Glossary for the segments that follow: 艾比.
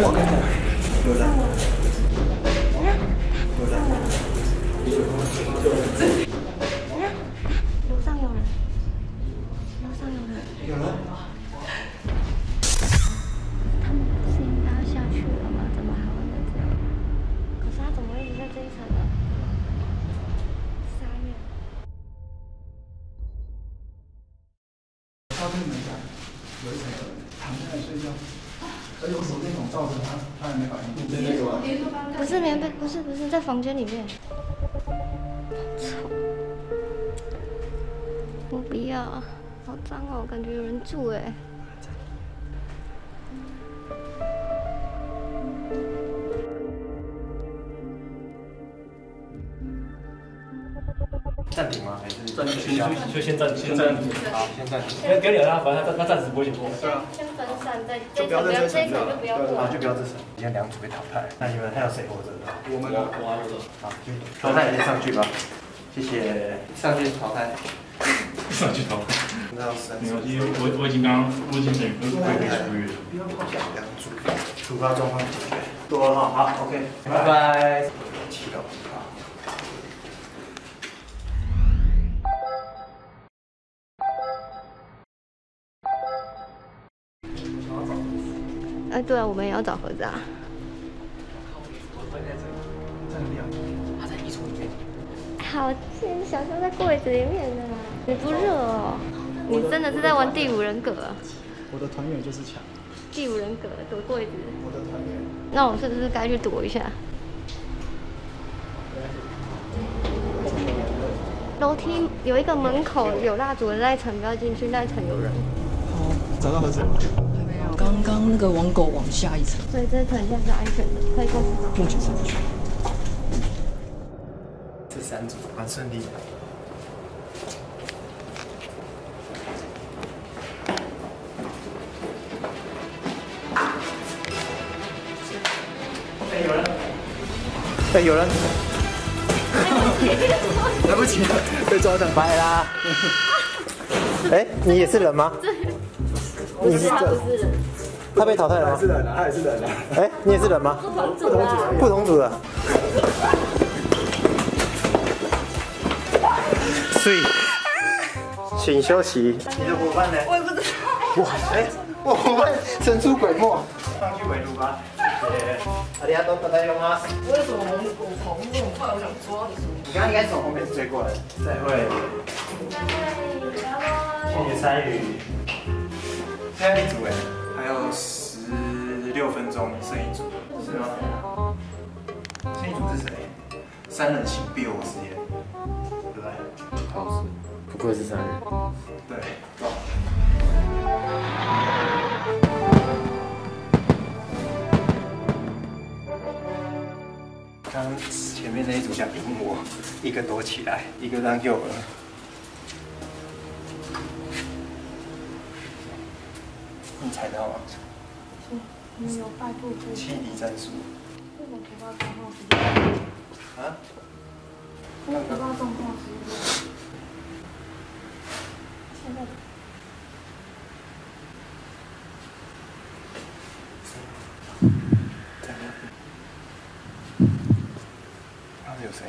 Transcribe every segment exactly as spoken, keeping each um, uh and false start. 我跟你说，楼上有人，楼上有人，有人。他们不是应该要下去了吗？怎么还会在这里？可是他怎么一直在这一层呢？傻眼。他跟你们讲，有一层有人躺下来睡觉。 而且我手电筒照着他，他也没反应。你在那个吗？不是棉被，不是不是，在房间里面。我不要，好脏哦，感觉有人住哎。暂停吗？还是暂停？就先暂停，先暂停。好，先暂停。不要不要他，反正他他暂时不会先过。对啊。先分散再，就不要这层，就不要过。就不要这层。今天两组被淘汰，那你们还有谁活着？我们我还活着。好，就淘汰先上去吧。谢谢。上去淘汰。上去淘汰。没有，因为我我已经刚我已经等于被被出狱了。不要泡脚，两组。突发状况解决。多好，好 ，OK， 拜拜。七楼。 哎，对啊，我们也要找盒子啊。他在衣橱里面。好近，小熊在柜子里面呢。你不热哦？你真的是在玩第五人格啊？我的团员就是强。第五人格躲柜子。我的团员。那我是不是该去躲一下？楼梯有一个门口有蜡烛的那一层不要进去，那一层有人。哦，找到盒子了。 刚刚那个网狗往下一层，所以这层应该是安全的，可以过去。目前上不去。这三组蛮顺利的。哎，有人！哎，有人！来不及了，被抓到，拜啦！哎，你也是人吗？ 你是这，他被淘汰了吗？是人啊，他也是人啊。哎，你也是人吗？不同组，不同组的。所以，请休息。你的伙伴呢？我也不知道。哇，哎，我伙伴神出鬼没。上去围炉吧。阿里阿多，大家用吗？为什么我我红这么快？我想抓你。你刚刚应该从后面追过来。再会。再会，谢谢参与。 还有一组哎，还有十六分钟剩一组，是吗？剩一组是谁？三人行必有我师焉，对不对？好是，不愧是三人。对，走。刚前面那一组想赢我，一个躲起来，一个让诱饵。 你踩到吗？你有败部分。七敌战术。为什么不报账号是？啊？为什么不报账号是？现在。在那边。好像有声音。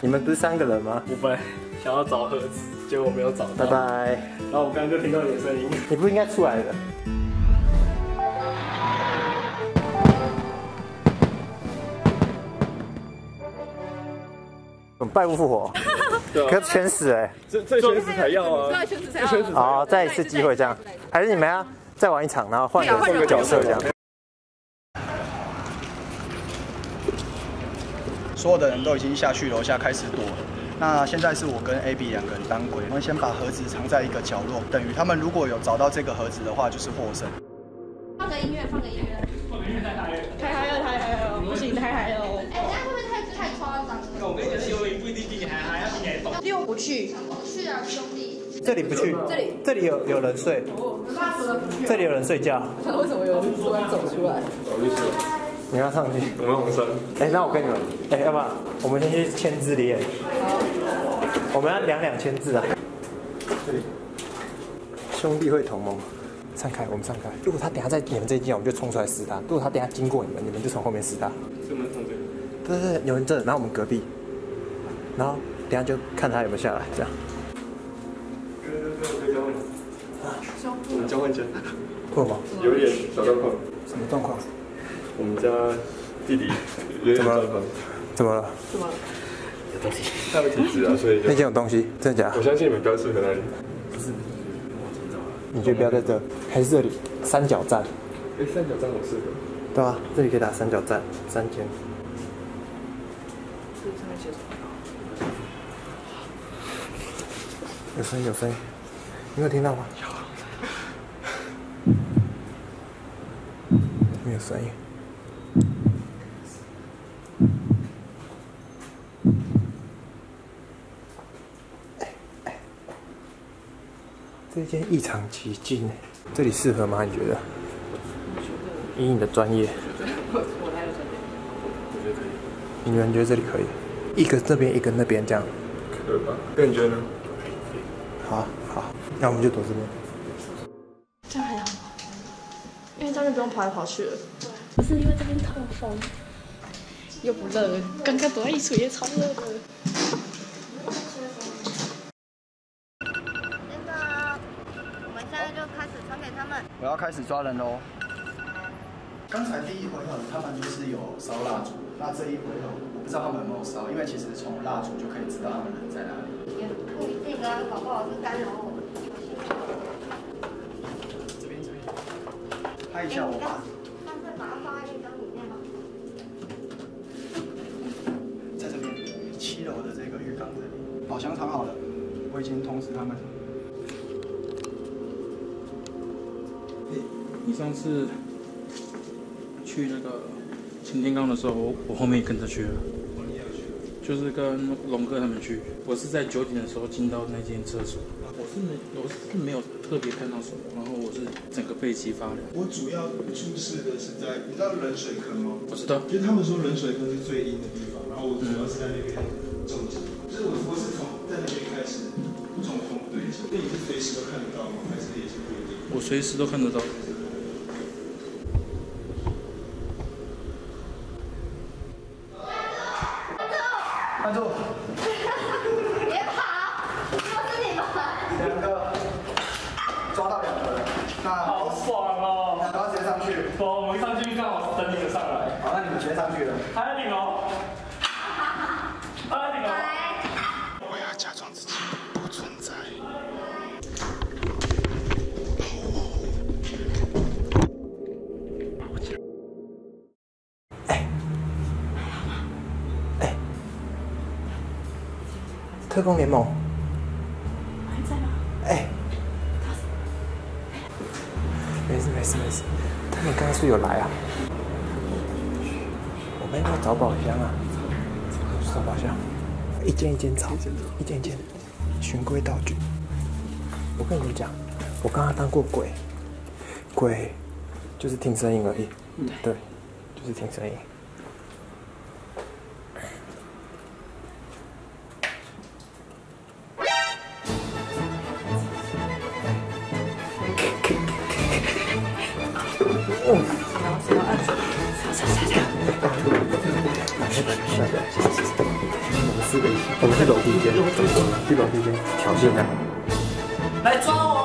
你们不是三个人吗？我本来想要找盒子，结果没有找到。拜拜。然后我刚刚就听到你的声音。你不应该出来的。怎么败不复活？对啊。可是全死哎。这这全死才要啊！对，全死才要。好，再一次机会这样，还是你们要再玩一场，然后换个角色这样。 所有的人都已经下去楼下开始躲了。那现在是我跟 艾比 两个人当鬼，我们先把盒子藏在一个角落，等于他们如果有找到这个盒子的话，就是获胜。放个音乐，放个音乐，放个音乐太嗨了，太嗨了，太嗨了，不行，太嗨了。哎，这样会不会太太夸张了？我跟你讲，修音不一定比你还嗨，要比你还懂。六不去，不去啊，兄弟。这里不去，这里这里有有人睡，这里有人睡觉。为什么有人突然走出来？你要上去？我们红绳。哎，那我跟你们，哎，要不然我们先去签字列。我们要两两签字啊。这里。兄弟会同盟，散开，我们散开。如果他等下在你们这一间，我们就冲出来撕他；如果他等下经过你们，你们就从后面撕他。是门从这里。对对对，有人这，然后我们隔壁，然后等下就看他有没有下来，这样。对对对，我可以交换。啊，交换。交换钱。会吗？有点小状况。什么状况？ 我们家弟弟怎么了？怎么了？怎么了？有东西，他有体质啊，所以那件有东西，真的假的？我相信你们不要去那里。不是，我知道了。你就不要在这，还是这里三角战？哎，三角战我适合。对啊，这里可以打三角战，三间。这上面写什么？有声音，有声音，你有听到吗？有。没有声音。 这间异常奇境，这里适合吗？你觉得？以你的专业，我来了这边，我觉得可以。你们觉得这里可以？一个这边，一个那边，这样。可以吧？那你觉得呢？好，好，那我们就躲这边。这样还好，因为这边不用跑来跑去了。不是因为这边透风，又不热，刚刚躲在衣橱也超热的。 我要开始抓人喽！刚才第一回合他们就是有烧蜡烛，那这一回合我不知道他们有没有烧，因为其实从蜡烛就可以知道他们人在哪里。也不一定啊，搞不好是干扰我们。这边这边，拍一下我吧。干脆把它放在浴缸里面吧。在这边，七楼的这个浴缸这里，好像藏好了，我已经通知他们。 你上次去那个擎天岗的时候，我我后面也跟着去了，就是跟龙哥他们去。我是在九点的时候进到那间厕所，我是没我是没有特别看到什么，然后我是整个被激发的。我主要注视的是在，你知道冷水坑吗？我知道，就是他们说冷水坑是最阴的地方，然后我主要是在那边中计，就是我我是从在那边开始中风对症。那你是随时都看得到吗？还是也是不一定？我随时都看得到。 站住！别跑！就是你们两个抓到两个人，那好爽哦！然后直接上去。不，我们上去干嘛？等你们上来。好，那你们直接上去了。还在顶楼。还在顶楼。我要假装自己不存在。特工联盟还在吗？哎、欸，没事没事没事，他们刚刚是有来啊。我们要找宝箱啊，找宝箱，一间一间找，一间一间循规蹈矩。我跟你们讲，我刚刚当过鬼，鬼就是听声音而已，嗯、对，就是听声音。 我们去楼梯间，去楼梯间挑衅他。来抓我！